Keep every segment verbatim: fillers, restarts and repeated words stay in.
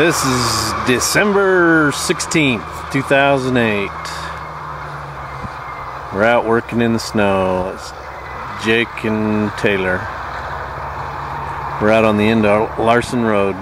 This is December sixteenth, two thousand eight. We're out working in the snow. It's Jake and Taylor. We're out on the end of Larson Road.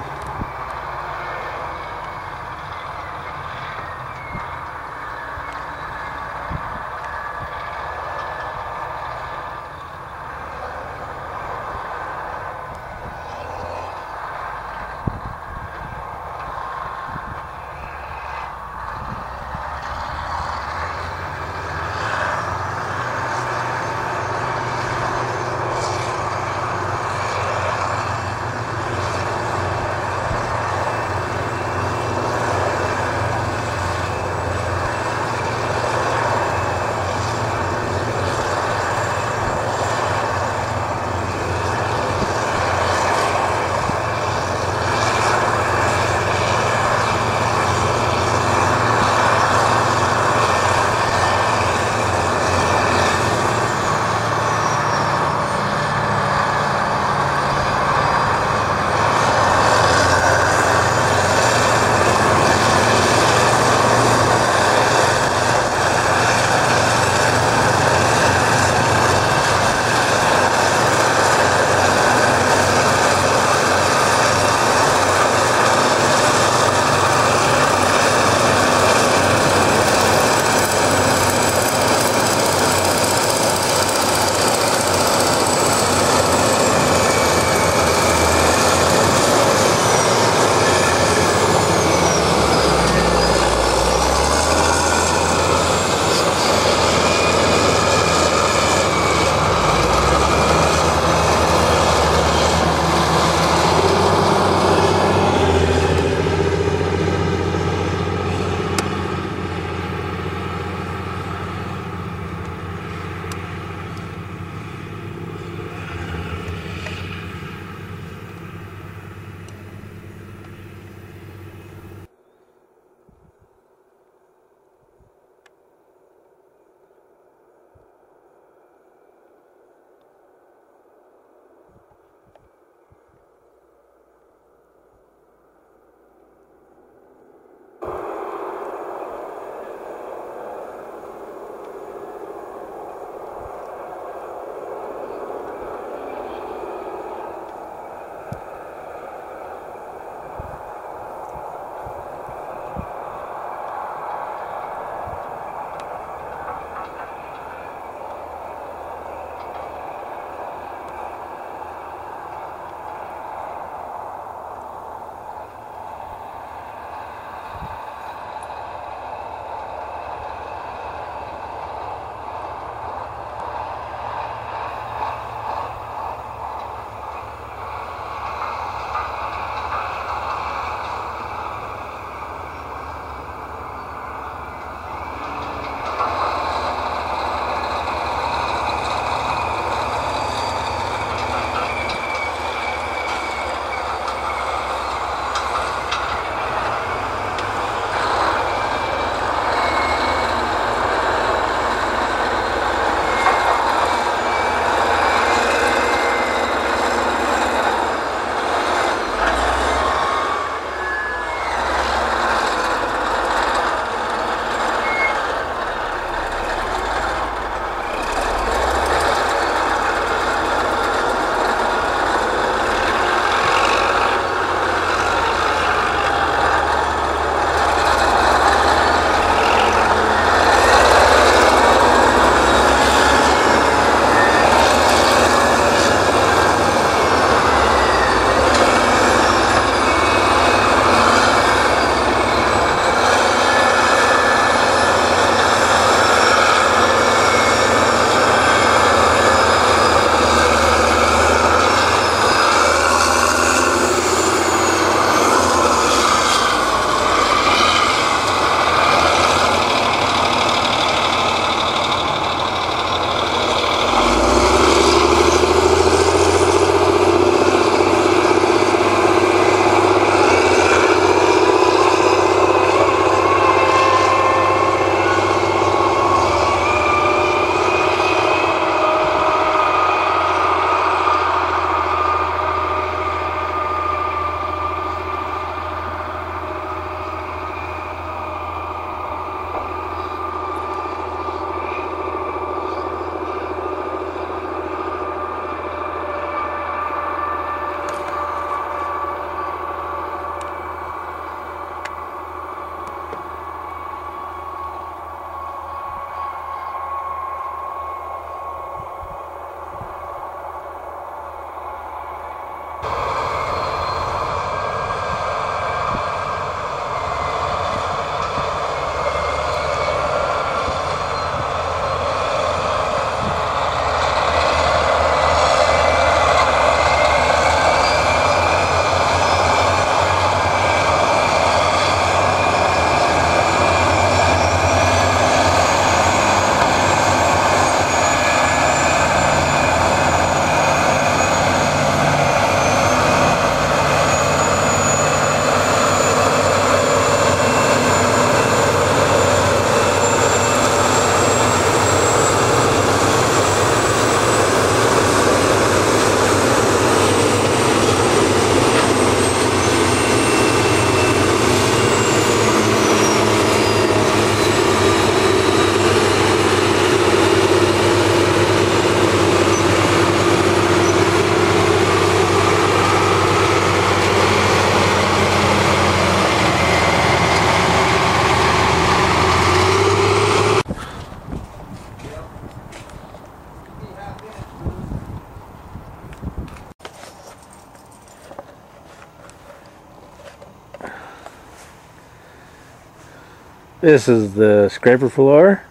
This is the scraper floor,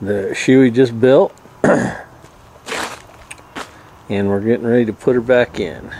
the shoe we just built, and we're getting ready to put her back in.